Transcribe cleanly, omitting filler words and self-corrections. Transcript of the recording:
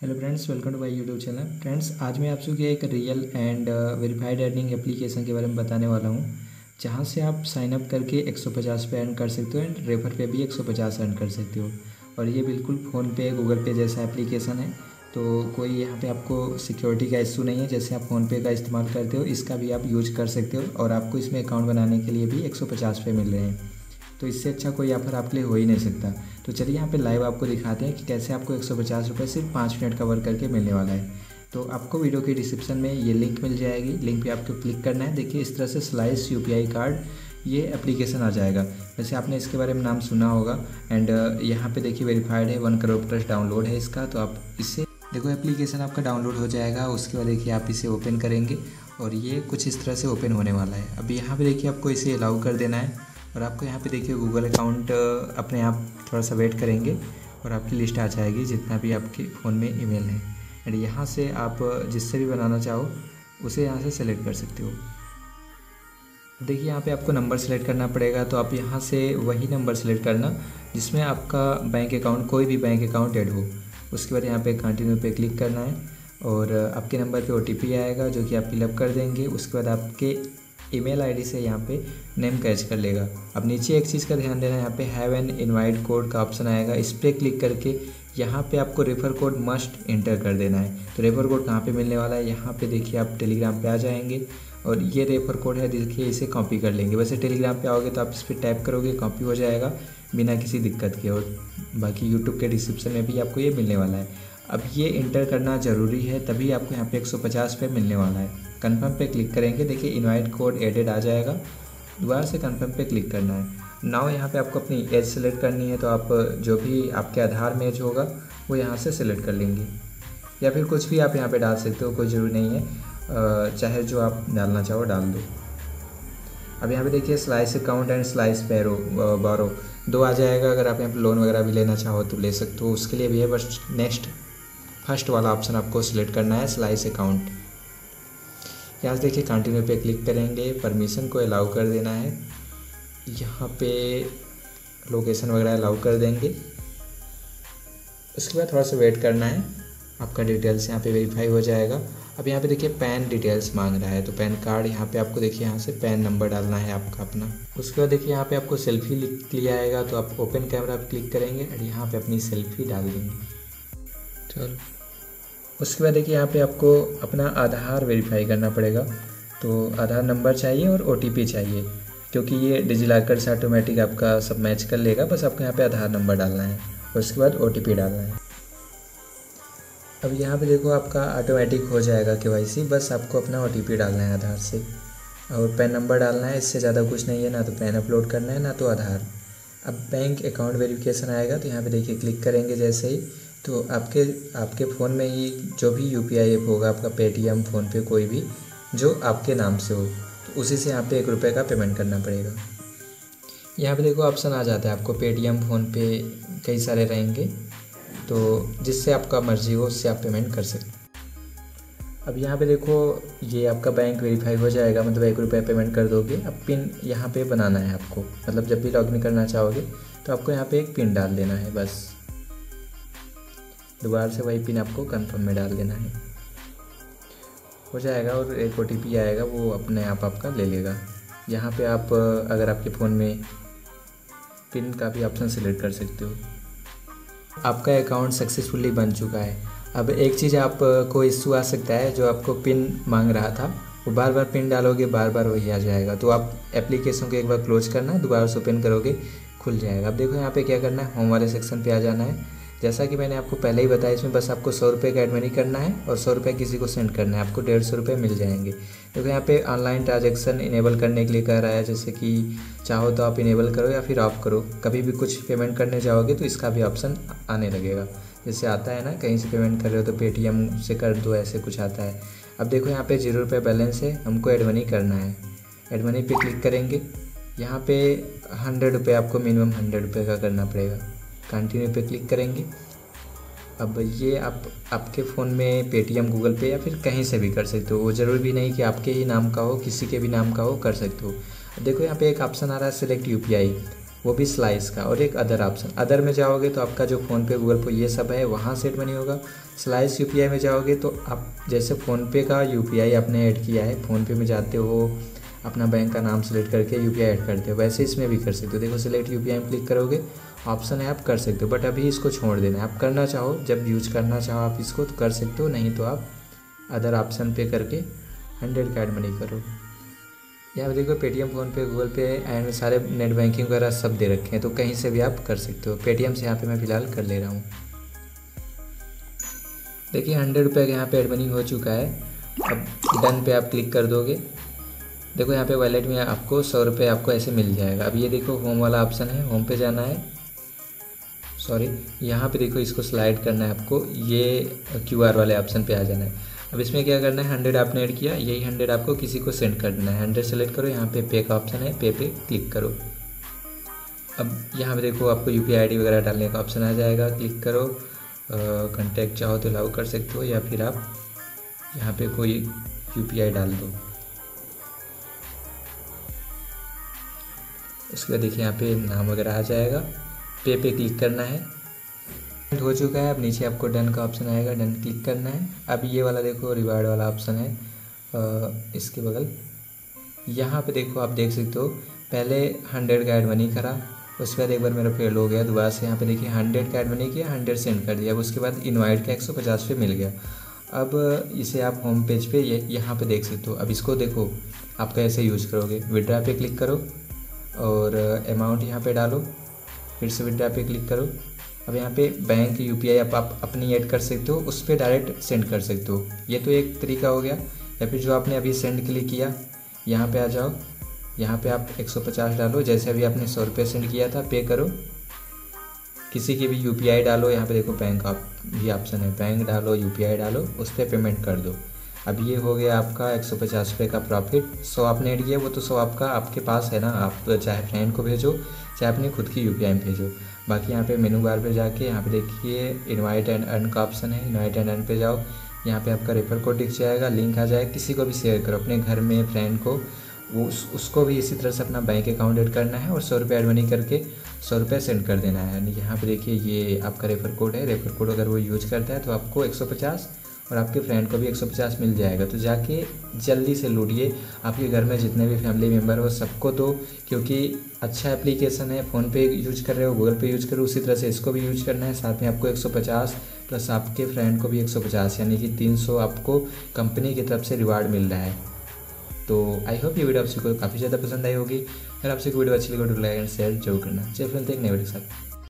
Hello friends, welcome to my YouTube channel. Friends, आज मैं आपसे एक real and verified earning application के बारे में बताने वाला हूं, जहां से आप साइनअप करके 150 पे अर्न कर सकते हो एंड रेफर पे भी 150 अर्न कर सकते हो। और ये बिल्कुल फ़ोनपे गूगल पे जैसा एप्लीकेशन है, तो कोई यहाँ पे आपको सिक्योरिटी का इशू नहीं है। जैसे आप फ़ोनपे का इस्तेमाल करते हो, इसका भी आप यूज कर सकते हो और आपको इसमें अकाउंट बनाने के लिए भी 150 पे मिल रहे हैं। तो इससे अच्छा कोई ऑफर आपके लिए हो ही नहीं सकता। तो चलिए यहाँ पे लाइव आपको दिखाते हैं कि कैसे आपको 150 रुपये सिर्फ 5 मिनट कवर करके मिलने वाला है। तो आपको वीडियो के डिस्क्रिप्शन में ये लिंक मिल जाएगी, लिंक पे आपको क्लिक करना है। देखिए, इस तरह से स्लाइस यूपीआई कार्ड ये एप्लीकेशन आ जाएगा। वैसे आपने इसके बारे में नाम सुना होगा। एंड यहाँ पर देखिए, वेरीफाइड है, 1 करोड़+ डाउनलोड है इसका। तो आप इससे देखो, एप्लीकेशन आपका डाउनलोड हो जाएगा। उसके बाद देखिए, आप इसे ओपन करेंगे और ये कुछ इस तरह से ओपन होने वाला है। अब यहाँ पर देखिए, आपको इसे अलाउ कर देना है और आपको यहाँ पे देखिए गूगल अकाउंट अपने आप थोड़ा सा वेट करेंगे और आपकी लिस्ट आ जाएगी, जितना भी आपके फ़ोन में ईमेल है। एंड यहाँ से आप जिससे भी बनाना चाहो उसे यहाँ से सेलेक्ट कर सकते हो। देखिए, यहाँ पे आपको नंबर सेलेक्ट करना पड़ेगा। तो आप यहाँ से वही नंबर सेलेक्ट करना जिसमें आपका बैंक अकाउंट, कोई भी बैंक अकाउंट ऐड हो। उसके बाद यहाँ पर कंटिन्यू पर क्लिक करना है और आपके नंबर पर OTP आएगा, जो कि आप फिलअप कर देंगे। उसके बाद आपके ईमेल आईडी से यहाँ पे नेम कैच कर लेगा। अब नीचे एक चीज़ का ध्यान देना है, यहाँ पे हैव एन इनवाइट कोड का ऑप्शन आएगा। इस पर क्लिक करके यहाँ पे आपको रेफर कोड मस्ट इंटर कर देना है। तो रेफर कोड कहाँ पे मिलने वाला है, यहाँ पे देखिए आप टेलीग्राम पे आ जाएंगे और ये रेफर कोड है, देखिए इसे कॉपी कर लेंगे। वैसे टेलीग्राम पे आओगे तो आप इस पर टाइप करोगे, कॉपी हो जाएगा बिना किसी दिक्कत के। और बाकी यूट्यूब के डिस्क्रिप्शन में भी आपको ये मिलने वाला है। अब ये इंटर करना ज़रूरी है, तभी आपको यहाँ पे 150 पे मिलने वाला है। कन्फर्म पे क्लिक करेंगे, देखिए इनवाइट कोड एडेड आ जाएगा। दोबारा से कन्फर्म पे क्लिक करना है। नाउ यहाँ पे आपको अपनी एज सेलेक्ट करनी है। तो आप जो भी आपके आधार में एज होगा वो यहाँ से सेलेक्ट कर लेंगे, या फिर कुछ भी आप यहाँ पर डाल सकते हो, कोई ज़रूरी नहीं है। चाहे जो आप डालना चाहो डाल दो। अब यहाँ पे देखिए, Slice account and Slice borrow 2 आ जाएगा। अगर आप यहाँ पर लोन वगैरह भी लेना चाहो तो ले सकते हो, उसके लिए भी है। बस नेक्स्ट फर्स्ट वाला ऑप्शन आपको सिलेक्ट करना है, स्लाइस अकाउंट। यहाँ से देखिए कंटिन्यू पे क्लिक करेंगे, परमिशन को अलाउ कर देना है। यहाँ पे लोकेशन वगैरह अलाउ कर देंगे। उसके बाद थोड़ा सा वेट करना है, आपका डिटेल्स यहाँ पे वेरीफाई हो जाएगा। अब यहाँ पे देखिए पैन डिटेल्स मांग रहा है, तो पैन कार्ड यहाँ पे आपको देखिए, यहाँ से पैन नंबर डालना है आपका अपना। उसके बाद देखिए यहाँ पे आपको सेल्फी लिया आएगा। तो आप ओपन कैमरा पर क्लिक करेंगे और यहाँ पे अपनी सेल्फी डाल देंगे। चलो, उसके बाद देखिए यहाँ पे आपको अपना आधार वेरीफाई करना पड़ेगा। तो आधार नंबर चाहिए और OTP चाहिए, क्योंकि ये डिजिलॉकर से ऑटोमेटिक आपका सब मैच कर लेगा। बस आपको यहाँ पे आधार नंबर डालना है और उसके बाद OTP डालना है। अब यहाँ पे देखो, आपका ऑटोमेटिक हो जाएगा KYC। बस आपको अपना OTP डालना है आधार से और पैन नंबर डालना है। इससे ज़्यादा कुछ नहीं है, ना तो पैन अपलोड करना है ना तो आधार। अब बैंक अकाउंट वेरिफिकेशन आएगा। तो यहाँ पे देखिए क्लिक करेंगे जैसे ही, तो आपके फ़ोन में ही जो भी UPI ऐप होगा आपका, पेटीएम, फ़ोनपे, कोई भी जो आपके नाम से हो, तो उसी से यहाँ पे 1 रुपये का पेमेंट करना पड़ेगा। यहाँ पे देखो ऑप्शन आ जाता है आपको, पेटीएम, फ़ोनपे कई सारे रहेंगे। तो जिससे आपका मर्जी हो उससे आप पेमेंट कर सकते। अब यहाँ पे देखो, ये आपका बैंक वेरीफाई हो जाएगा, मतलब 1 रुपये पेमेंट कर दोगे। अब पिन यहाँ पर बनाना है आपको, मतलब जब भी लॉगिन करना चाहोगे तो आपको यहाँ पर एक पिन डाल देना है। बस दोबारा से वही पिन आपको कंफर्म में डाल देना है, हो जाएगा। और एक OTP आएगा, वो अपने आप आपका ले लेगा। यहाँ पे आप अगर आपके फ़ोन में पिन का भी ऑप्शन सेलेक्ट कर सकते हो। आपका अकाउंट सक्सेसफुली बन चुका है। अब एक चीज़ आपको इशू आ सकता है, जो आपको पिन मांग रहा था वो बार बार पिन डालोगे, बार बार वही आ जाएगा। तो आप एप्लीकेशन को एक बार क्लोज करना है, दोबारा से ओपन करोगे खुल जाएगा। अब देखो यहाँ पर क्या करना है, होम वाले सेक्शन पर आ जाना है। जैसा कि मैंने आपको पहले ही बताया, इसमें बस आपको 100 रुपये का एडमिट करना है और 100 रुपये किसी को सेंड करना है। आपको 150 रुपये मिल जाएंगे। देखो यहाँ पे ऑनलाइन ट्रांजैक्शन इनेबल करने के लिए कह रहा है, जैसे कि चाहो तो आप इनेबल करो या फिर ऑफ करो। कभी भी कुछ पेमेंट करने जाओगे तो इसका भी ऑप्शन आने लगेगा। जैसे आता है ना, कहीं से पेमेंट कर रहे हो तो पेटीएम से कर दो, ऐसे कुछ आता है। अब देखो यहाँ पर 0 रुपये बैलेंस है, हमको एड मनी करना है। एड मनी पर क्लिक करेंगे, यहाँ पर 100 रुपये आपको मिनिमम 100 रुपये का करना पड़ेगा। कंटिन्यू पे क्लिक करेंगे। अब ये आपके फ़ोन में पेटीएम, गूगल पे या फिर कहीं से भी कर सकते हो। वो ज़रूरी भी नहीं कि आपके ही नाम का हो, किसी के भी नाम का हो, कर सकते हो। देखो यहाँ पे एक ऑप्शन आ रहा है, सिलेक्ट UPI। वो भी स्लाइस का, और एक अदर ऑप्शन। अदर में जाओगे तो आपका जो फ़ोनपे, गूगल पे ये सब है वहाँ सेट मनी होगा। स्लाइस यूपीआई में जाओगे तो आप जैसे फ़ोनपे का यूपीआई आपने ऐड किया है, फ़ोनपे में जाते हो अपना बैंक का नाम सेलेक्ट करके यूपीआई ऐड करते हो, वैसे इसमें भी कर सकते हो। देखो सिलेक्ट यूपीआई में क्लिक करोगे, ऑप्शन है, आप कर सकते हो, बट अभी इसको छोड़ देना है। आप करना चाहो, जब यूज करना चाहो आप इसको तो कर सकते हो, नहीं तो आप अदर ऑप्शन पे करके 100 कार्ड मनी करो। यहाँ पर देखो Paytm, PhonePe, Google Pay and सारे नेट बैंकिंग वगैरह सब दे रखे हैं, तो कहीं से भी आप कर सकते हो। पेटीएम से यहाँ पे मैं फ़िलहाल कर ले रहा हूँ। देखिए 100 रुपये का यहाँ पे एड मनी हो चुका है। अब डन पे आप क्लिक कर दोगे, देखो यहाँ पे वॉलेट में आपको 100 रुपये आपको ऐसे मिल जाएगा। अब ये देखो होम वाला ऑप्शन है, होम पे जाना है, सॉरी यहाँ पे देखो इसको स्लाइड करना है आपको, ये क्यूआर वाले ऑप्शन पे आ जाना है। अब इसमें क्या करना है, 100 आपने ऐड किया, यही 100 आपको किसी को सेंड करना है। 100 सेलेक्ट करो, यहाँ पे पे का ऑप्शन है, पे पे क्लिक करो। अब यहाँ पे देखो आपको यूपीआई आईडी वगैरह डालने का ऑप्शन आ जाएगा, क्लिक करो। कॉन्टैक्ट चाहो तो अलाउ कर सकते हो, या फिर आप यहाँ पर कोई यूपीआई डाल दो। उसके बाद देखिए यहाँ पे नाम वगैरह आ जाएगा, पे क्लिक करना है। हो चुका है, अब नीचे आपको डन का ऑप्शन आएगा, डन क्लिक करना है। अब ये वाला देखो रिवार्ड वाला ऑप्शन है, इसके बगल यहाँ पे देखो आप देख सकते हो, पहले 100 का ऐड मनी करा, उसके बाद एक बार मेरा फेल हो गया, दोबारा से यहाँ पे देखिए 100 का ऐड मनी किया, 100 सेंड कर दिया। अब उसके बाद इन्वाइट का 150 पे मिल गया। अब इसे आप होम पेज पे यहाँ पे देख सकते हो। अब इसको देखो आप कैसे यूज़ करोगे, विड्रा पे क्लिक करो और अमाउंट यहाँ पे डालो, फिर से विड्रा पे क्लिक करो। अब यहाँ पे बैंक यूपीआई आप अपनी ऐड कर सकते हो, उस पर डायरेक्ट सेंड कर सकते हो। ये तो एक तरीका हो गया। या फिर जो आपने अभी सेंड के लिए किया, यहाँ पे आ जाओ, यहाँ पे आप 150 डालो, जैसे अभी आपने 100 रुपये सेंड किया था, पे करो, किसी की भी यूपीआई डालो। यहाँ पे देखो बैंक भी ऑप्शन है, बैंक डालो, यूपीआई डालो, उस पर पेमेंट कर दो। अब ये हो गया आपका 150 रुपये का प्रॉफिट। 100 आपने ऐड किया, वो तो 100 आपका आपके पास है ना, आप चाहे फ्रेंड को भेजो, चाहे अपनी खुद की यूपीआई में भेजो। बाकी यहाँ पे मेनू बार पे जाके यहाँ पे देखिए इनवाइट एंड अर्न का ऑप्शन है, इनवाइट एंड अर्न पे जाओ, यहाँ पे आपका रेफर कोड दिख जाएगा, लिंक आ जाएगा, किसी को भी शेयर करो, अपने घर में फ्रेंड को, वो उसको भी इसी तरह से अपना बैंक अकाउंट ऐड करना है और 100 रुपये ऐड मनी करके 100 रुपये सेंड कर देना है। यहाँ पे देखिए ये आपका रेफर कोड है, रेफर कोड अगर वो यूज़ करता है तो आपको 150 और आपके फ्रेंड को भी 150 मिल जाएगा। तो जाके जल्दी से लूटिए, आपके घर में जितने भी फैमिली मेम्बर हो सबको दो, क्योंकि अच्छा एप्लीकेशन है। फ़ोन पे यूज कर रहे हो, गूगल पे यूज कर रहे हो, उसी तरह से इसको भी यूज करना है। साथ में आपको 150 प्लस आपके फ्रेंड को भी 150, यानी कि 300 आपको कंपनी की तरफ से रिवार्ड मिल रहा है। तो आई होप ये वीडियो आपसे को काफ़ी ज़्यादा पसंद आई होगी। अगर आपसे कोई वीडियो अच्छी लगी तो लाइक एंड शेयर जरूर करना। चलिए फ्रेंड्स, एक नए वीडियो के साथ।